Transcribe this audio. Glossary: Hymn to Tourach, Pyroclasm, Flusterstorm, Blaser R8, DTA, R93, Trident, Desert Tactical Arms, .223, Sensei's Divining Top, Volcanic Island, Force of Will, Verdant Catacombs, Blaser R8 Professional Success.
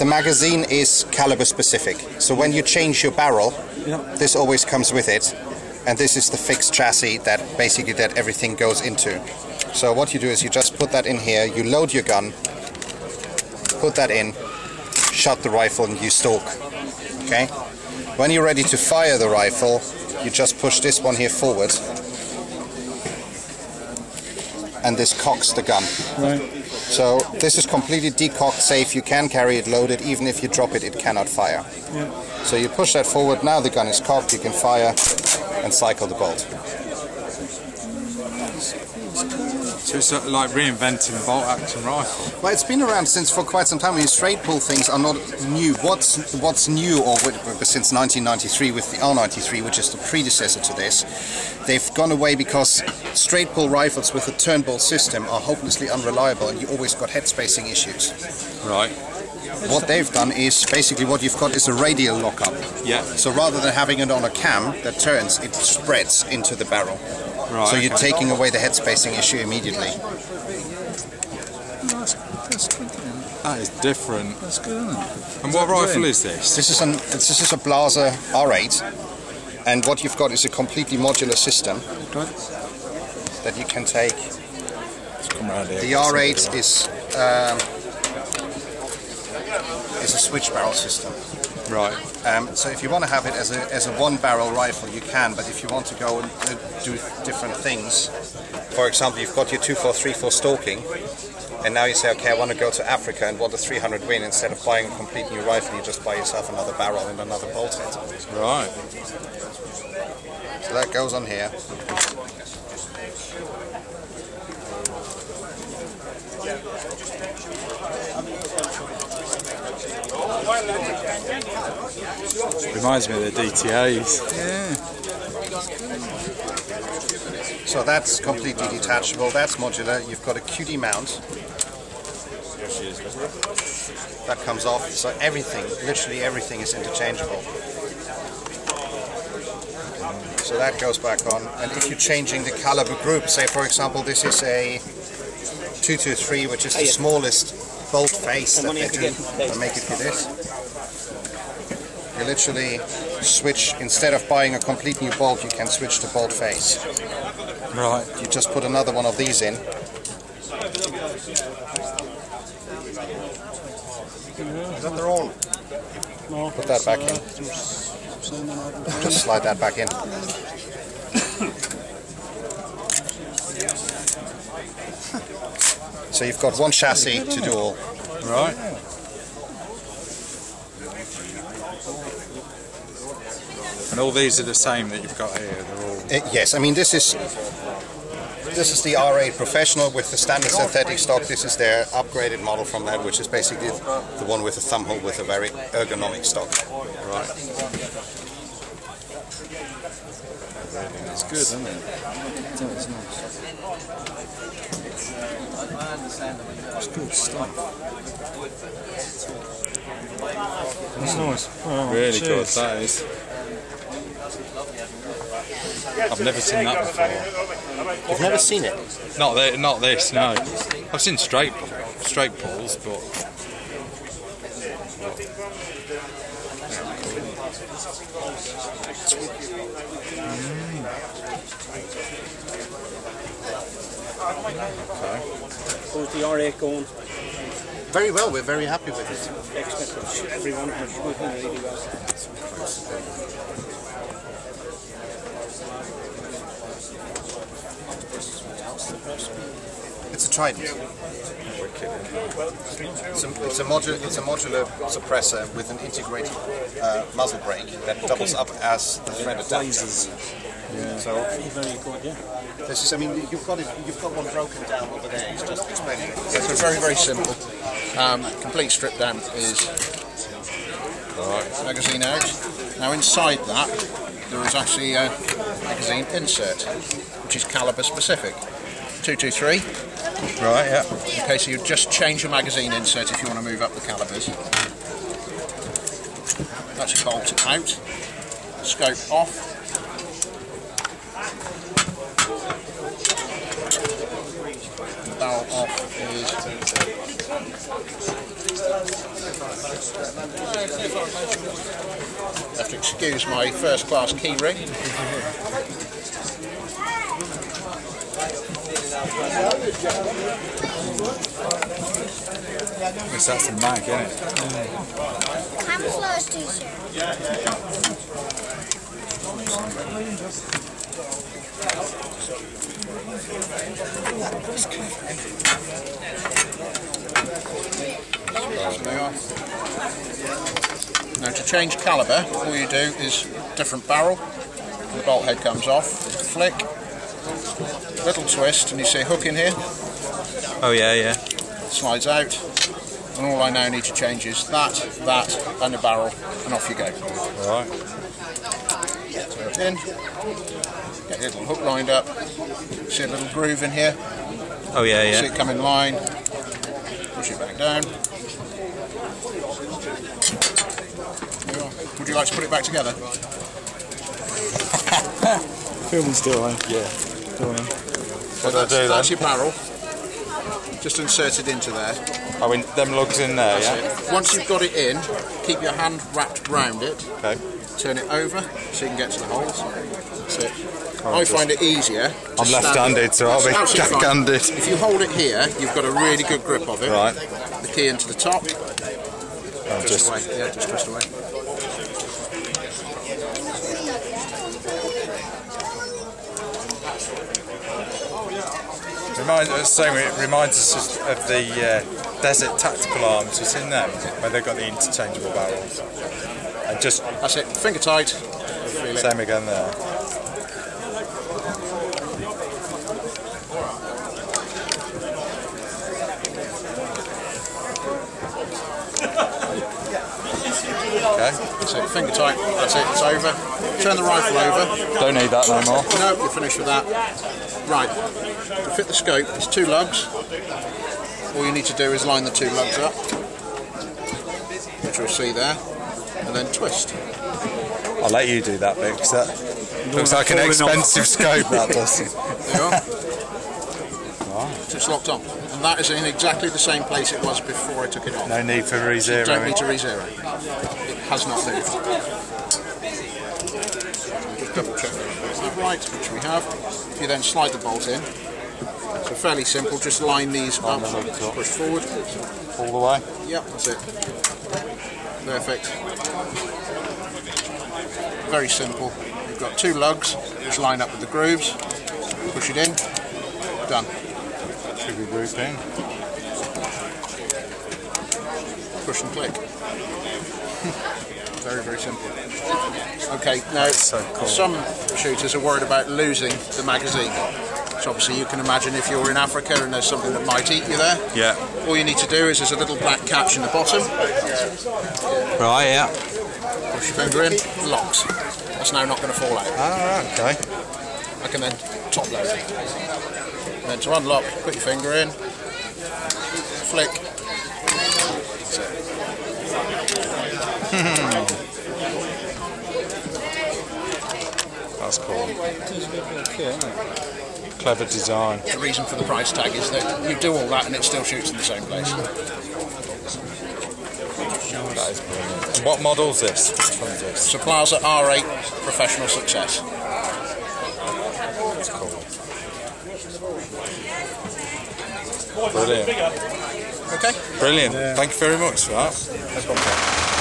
The magazine is caliber specific, so when you change your barrel, this always comes with it, and this is the fixed chassis that basically that everything goes into. So what you do is you just put that in here, you load your gun, put that in, shut the rifle, and you stalk. Okay? When you're ready to fire the rifle, you just push this one here forward, and this cocks the gun. Right. So this is completely decocked, safe. You can carry it loaded. Even if you drop it, it cannot fire. Yeah. So you push that forward. Now the gun is cocked. You can fire and cycle the bolt. So it's sort of like reinventing bolt action rifle. Well, it's been around since for quite some time. These straight pull things are not new. What's new, or since 1993 with the R93, which is the predecessor to this, they've gone away because straight pull rifles with a turnbull system are hopelessly unreliable, and you always got head spacing issues. Right. What they've done is basically what you've got is a radial lockup. Yeah. So rather than having it on a cam that turns, it spreads into the barrel. Right. So you're taking away the head spacing issue immediately. That is different. That's good, isn't it? And what rifle is this? This is a Blaser R8, and what you've got is a completely modular system that you can take. The R8 is a switch barrel system. Right. So if you want to have it as a one barrel rifle, you can. But if you want to go and do different things, for example, you've got your 2.4/3 for stalking, and now you say, okay, I want to go to Africa and want a 300 Win. Instead of buying a complete new rifle, you just buy yourself another barrel and another bolt head. Right. So that goes on here. Reminds me of the DTAs. Yeah. So that's completely detachable, that's modular. You've got a QD mount. That comes off, so everything, literally everything is interchangeable. So that goes back on, and if you're changing the caliber group, say for example this is a 223, which is the smallest bolt face that they do to make it for this. You literally switch, instead of buying a complete new bolt, you can switch to bolt face. Right. You just put another one of these in. Is that their own? No. Put that back in. Just slide that back in. So you've got one chassis to do all. Right. And all these are the same that you've got here? They're all... yes, I mean this is the R8 Professional with the standard synthetic stock. This is their upgraded model from that, which is basically the one with a thumb hole with a very ergonomic stock. Right. It's good, isn't it? It's good stuff. That's nice. Oh, really good, that is. I've never seen that before. You've never seen it? Not this, no. I've seen straight pulls, but... How's the R8 going? Very well, we're very happy with it. Excellent. Everyone has working really well. It's a Trident. It's a modular suppressor with an integrated muzzle brake that doubles up as the thread adapter. Yeah. So this is, I mean, you've got one broken down over there. He's just explaining it. So it's very simple. Complete strip down is magazine out. Now inside that there is actually a magazine insert, which is caliber specific. 223. Right, yeah. Okay, so you just change your magazine insert if you want to move up the calibers. That's bolt out. Scope off. Barrel off is Have to excuse my first class key ring. That's the mag, isn't it? Camouflage t-shirt. Now to change caliber, all you do is different barrel, the bolt head comes off, flick, little twist, and you see a hook in here. Oh yeah, yeah. Slides out, and all I now need to change is that, and the barrel, and off you go. All right. So in, get your little hook lined up. See a little groove in here. Oh yeah, yeah. See it come in line. Push it back down. Would you like to put it back together? Filming still, eh? Yeah. What do I do then? That's your barrel. Just insert it into there. Oh, in them lugs in there, that's yeah? It. Once you've got it in, keep your hand wrapped round it. Okay. Turn it over so you can get to the holes. That's it. Oh, I find it easier. I'm left-handed, so I'll be jack-handed. If you hold it here, you've got a really good grip of it. Right. The key into the top. Oh, just away. Yeah, just twist away. It reminds us of the Desert Tactical Arms, it's in there, where they've got the interchangeable barrels. And just that's it, finger tight. Same again there. Okay, so finger tight, that's it, it's over. Turn the rifle over. Don't need that no more. No, you're finished with that. Right, to fit the scope, there's two lugs. All you need to do is line the two lugs up, which you'll see there, and then twist. I'll let you do that bit, because that looks like an expensive scope, that does. There you are. It's just locked on. And that is in exactly the same place it was before I took it off. No need for re-zeroing. Don't need to re-zero. It has not moved. Just double check. Right, which we have. You then slide the bolt in. So fairly simple, just line these up, push forward. All the way? Yep, that's it. Perfect. Very simple. You've got two lugs, just line up with the grooves, push it in, done. Should be grooved in. Push and click. Very, very simple. Okay, now so cool. Some shooters are worried about losing the magazine. So obviously you can imagine if you're in Africa and there's something that might eat you there. Yeah. All you need to do is there's a little black catch in the bottom. Right, yeah. Push your finger in, locks. That's now not going to fall out. Ah, okay. I can then top load it. And then to unlock, put your finger in, flick. That's it. That's cool. Clever design. The reason for the price tag is that you do all that and it still shoots in the same place. That is brilliant. And what model is this? It's a Blaser R8 Professional Success. That's cool. Brilliant. Okay. Brilliant. Thank you very much for that.